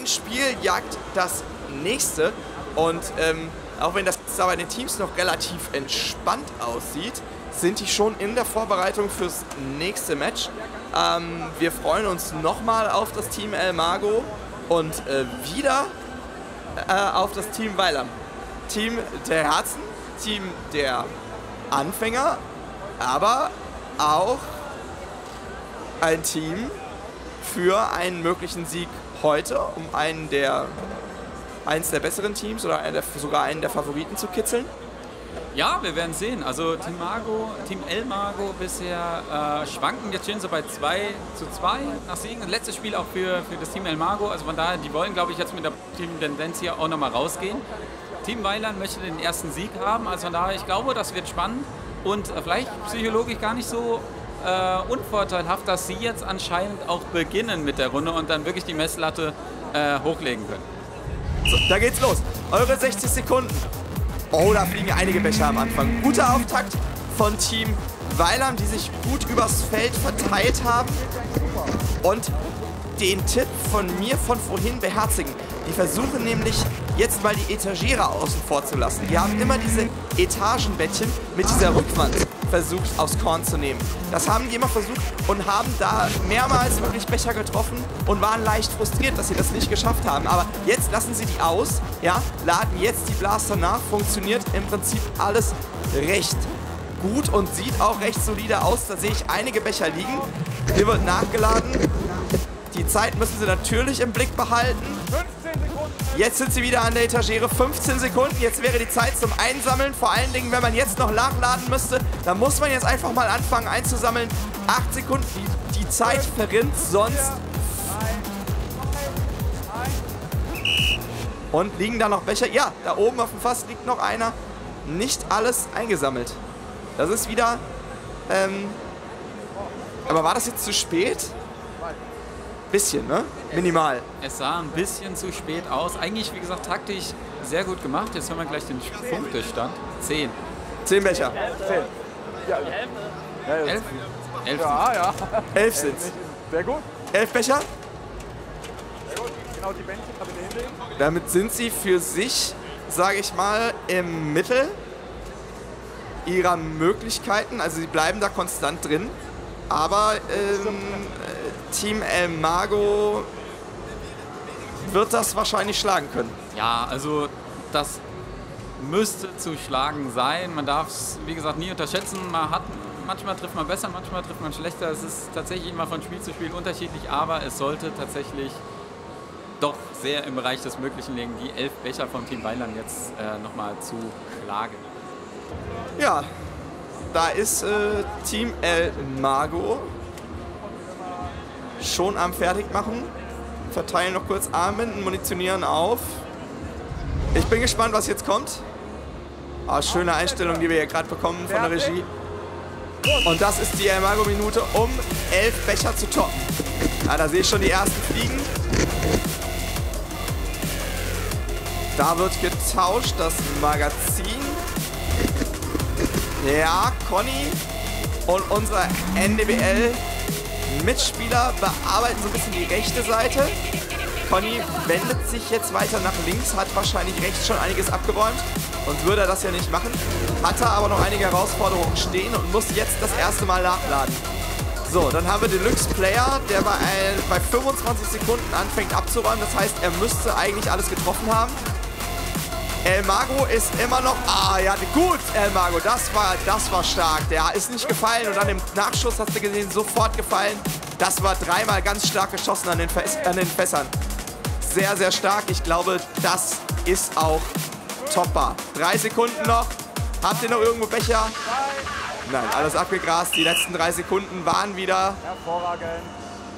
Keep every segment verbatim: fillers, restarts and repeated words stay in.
ein Spiel jagt das nächste. Und ähm, auch wenn das da bei den Teams noch relativ entspannt aussieht, sind die schon in der Vorbereitung fürs nächste Match. Ähm, wir freuen uns nochmal auf das Team El Margo und äh, wieder äh, auf das Team WaiLam. Team der Herzen, Team der Anfänger, aber auch ein Team für einen möglichen Sieg heute, um einen der, eins der besseren Teams oder einen der, sogar einen der Favoriten zu kitzeln. Ja, wir werden sehen. Also Team Margo, Team El Margo bisher äh, schwanken. Jetzt stehen sie bei zwei zu zwei nach Siegen. Das letzte Spiel auch für, für das Team El Margo. Also von daher, die wollen, glaube ich, jetzt mit der Team-Tendenz hier auch nochmal rausgehen. Team WaiLam möchte den ersten Sieg haben. Also von daher, ich glaube, das wird spannend. Und vielleicht psychologisch gar nicht so äh, unvorteilhaft, dass sie jetzt anscheinend auch beginnen mit der Runde und dann wirklich die Messlatte äh, hochlegen können. So, da geht's los. Eure sechzig Sekunden. Oh, da fliegen einige Becher am Anfang. Guter Auftakt von Team WaiLam, die sich gut übers Feld verteilt haben. Und den Tipp von mir von vorhin beherzigen. Die versuchen nämlich jetzt mal die Etagere außen vor zu lassen. Die haben immer diese Etagenbettchen mit dieser Rückwand versucht aufs Korn zu nehmen. Das haben die immer versucht und haben da mehrmals wirklich Becher getroffen und waren leicht frustriert, dass sie das nicht geschafft haben. Aber jetzt lassen sie die aus, ja, laden jetzt die Blaster nach, funktioniert im Prinzip alles recht gut und sieht auch recht solide aus. Da sehe ich einige Becher liegen. Hier wird nachgeladen. Die Zeit müssen sie natürlich im Blick behalten. Jetzt sind sie wieder an der Etagere, fünfzehn Sekunden, jetzt wäre die Zeit zum Einsammeln, vor allen Dingen, wenn man jetzt noch nachladen müsste, dann muss man jetzt einfach mal anfangen einzusammeln, acht Sekunden, die, die Zeit verrinnt sonst. Und liegen da noch Becher, ja, da oben auf dem Fass liegt noch einer, nicht alles eingesammelt. Das ist wieder, ähm, aber war das jetzt zu spät? Bisschen, ne? Minimal. Es, es sah ein bisschen zu spät aus. Eigentlich, wie gesagt, taktisch sehr gut gemacht. Jetzt haben wir gleich den Punktestand. Zehn. Zehn Becher. Zehn. Ja. Elf. Elf. Elf. Ja, ja. Elf sind. Sehr gut. Elf Becher. Sehr gut. Genau die Bändchen habe ich dahinter. Damit sind sie für sich, sage ich mal, im Mittel ihrer Möglichkeiten. Also sie bleiben da konstant drin. Aber ähm, Team El Margo wird das wahrscheinlich schlagen können. Ja, also das müsste zu schlagen sein. Man darf es, wie gesagt, nie unterschätzen. Man hat, manchmal trifft man besser, manchmal trifft man schlechter. Es ist tatsächlich immer von Spiel zu Spiel unterschiedlich, aber es sollte tatsächlich doch sehr im Bereich des Möglichen liegen, die elf Becher vom Team WaiLam jetzt äh, nochmal zu schlagen. Ja, da ist äh, Team El Margo schon am Fertigmachen. Verteilen noch kurz Armbinden, munitionieren auf. Ich bin gespannt, was jetzt kommt. Ah, schöne Einstellung, die wir hier gerade bekommen von der Regie. Und das ist die El Margo-Minute, um elf Becher zu toppen. Ah, da sehe ich schon die ersten fliegen. Da wird getauscht, das Magazin. Ja, Conny und unser N D B L Mitspieler bearbeiten so ein bisschen die rechte Seite. Conny wendet sich jetzt weiter nach links, hat wahrscheinlich rechts schon einiges abgeräumt. Sonst würde er das ja nicht machen. Hatte aber noch einige Herausforderungen stehen und muss jetzt das erste Mal nachladen. So, dann haben wir Deluxe Player, der bei, ein, bei fünfundzwanzig Sekunden anfängt abzuräumen. Das heißt, er müsste eigentlich alles getroffen haben. El Margo ist immer noch... Ah, ja, gut, El Margo, das war, das war stark. Der ist nicht gefallen und an dem Nachschuss, hast du gesehen, sofort gefallen. Das war dreimal ganz stark geschossen an den, Fäs an den Fässern. Sehr, sehr stark. Ich glaube, das ist auch topbar. Drei Sekunden noch. Habt ihr noch irgendwo Becher? Nein, alles abgegrast. Die letzten drei Sekunden waren wieder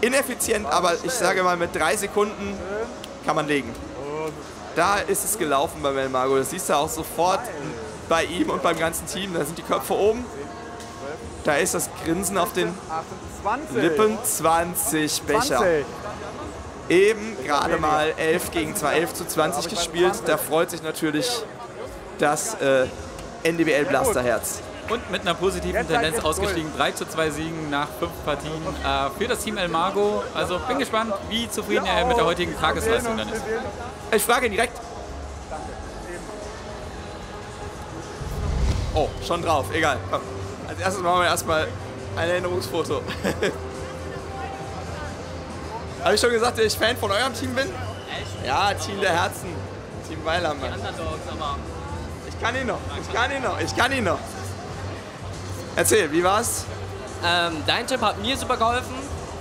ineffizient, aber ich sage mal, mit drei Sekunden kann man legen. Da ist es gelaufen bei El Margo. Das siehst du auch sofort bei ihm und beim ganzen Team. Da sind die Köpfe oben. Da ist das Grinsen auf den Lippen. zwanzig Becher. Eben gerade mal elf gegen zwei, elf zu zwanzig gespielt. Da freut sich natürlich das äh, N D B L Blasterherz. und mit einer positiven Tendenz ausgestiegen. drei zu zwei Siegen nach fünf Partien äh, für das Team El Margo. Also bin gespannt, wie zufrieden er mit der heutigen Tagesleistung dann ist. Ich frage ihn direkt. Oh, schon drauf. Egal. Komm. Als erstes machen wir erstmal ein Erinnerungsfoto. Habe ich schon gesagt, dass ich Fan von eurem Team bin? Echt? Ja, Team der Herzen. Team WaiLam. Ich kann ihn noch. Ich kann ihn noch. Ich kann ihn noch. Erzähl, wie war's? Ähm, dein Tipp hat mir super geholfen,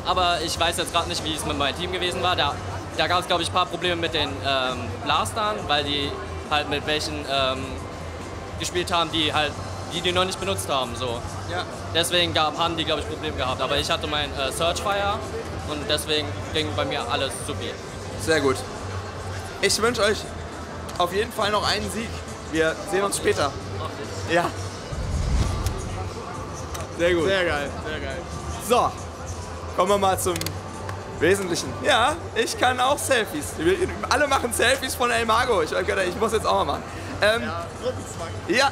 aber ich weiß jetzt gerade nicht, wie es mit meinem Team gewesen war. Da, da gab es, glaube ich, ein paar Probleme mit den ähm, Blastern, weil die halt mit welchen ähm, gespielt haben, die halt die, die noch nicht benutzt haben. So. Ja. Deswegen gab, haben die, glaube ich, Probleme gehabt. Aber ich hatte mein äh, Surge Fire und deswegen ging bei mir alles super. Sehr gut. Ich wünsche euch auf jeden Fall noch einen Sieg. Wir sehen uns später. Ja. Sehr gut. Sehr geil, sehr geil. So, kommen wir mal zum Wesentlichen. Ja, ich kann auch Selfies. Wir, alle machen Selfies von El Margo. Ich, ich muss jetzt auch mal machen. Ähm, ja, Gruppenzwang. Ja,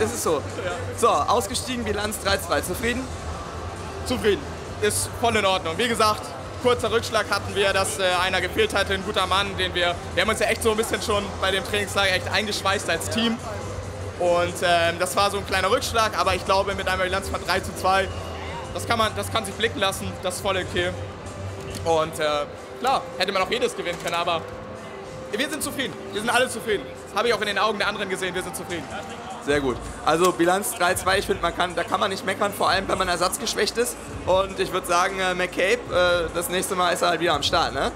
es ist so. So, ausgestiegen, Bilanz drei zu zwei. Zufrieden? Zufrieden. Ist voll in Ordnung. Wie gesagt, kurzer Rückschlag hatten wir, dass äh, einer gefehlt hatte, ein guter Mann, den wir, wir haben uns ja echt so ein bisschen schon bei dem Trainingslager echt eingeschweißt als Team. Und äh, das war so ein kleiner Rückschlag, aber ich glaube mit einer Bilanz von drei zu zwei, das kann man, das kann sich blicken lassen, das ist voll okay. Und äh, klar, hätte man auch jedes gewinnen können, aber wir sind zufrieden, wir sind alle zufrieden. Habe ich auch in den Augen der anderen gesehen, wir sind zufrieden. Sehr gut. Also Bilanz drei zu zwei, ich finde, man kann, da kann man nicht meckern, vor allem wenn man ersatzgeschwächt ist. Und ich würde sagen, äh, McCabe, äh, das nächste Mal ist er halt wieder am Start, ne?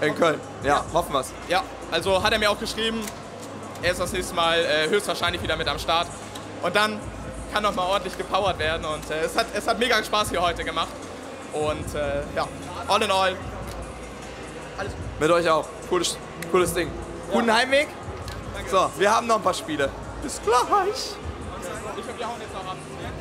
In Köln. Ja, ja. Hoffen wir's. Ja, also hat er mir auch geschrieben, er ist das nächste Mal äh, höchstwahrscheinlich wieder mit am Start. Und dann kann nochmal ordentlich gepowert werden. Und äh, es, hat, es hat mega Spaß hier heute gemacht. Und äh, ja, all in all. Alles gut. Mit euch auch. Cooles, cooles Ding. Ja. Guten Heimweg. Danke. So, wir haben noch ein paar Spiele. Bis gleich! Ich glaube, wir hauen jetzt noch ab.